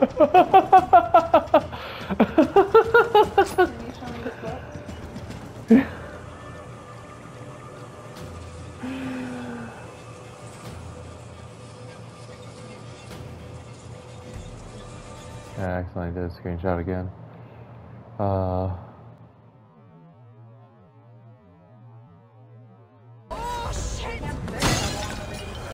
I accidentally did a screenshot again.